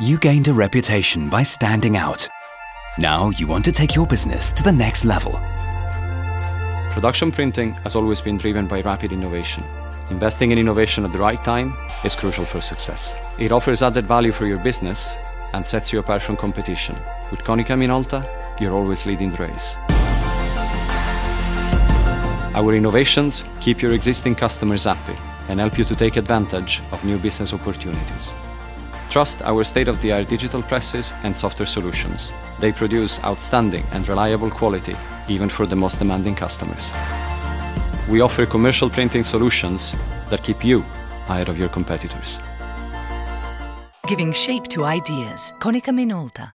You gained a reputation by standing out. Now you want to take your business to the next level. Production printing has always been driven by rapid innovation. Investing in innovation at the right time is crucial for success. It offers added value for your business and sets you apart from competition. With Konica Minolta, you're always leading the race. Our innovations keep your existing customers happy and help you to take advantage of new business opportunities. Trust our state-of-the-art digital presses and software solutions. They produce outstanding and reliable quality, even for the most demanding customers. We offer commercial printing solutions that keep you ahead of your competitors. Giving shape to ideas. Konica Minolta.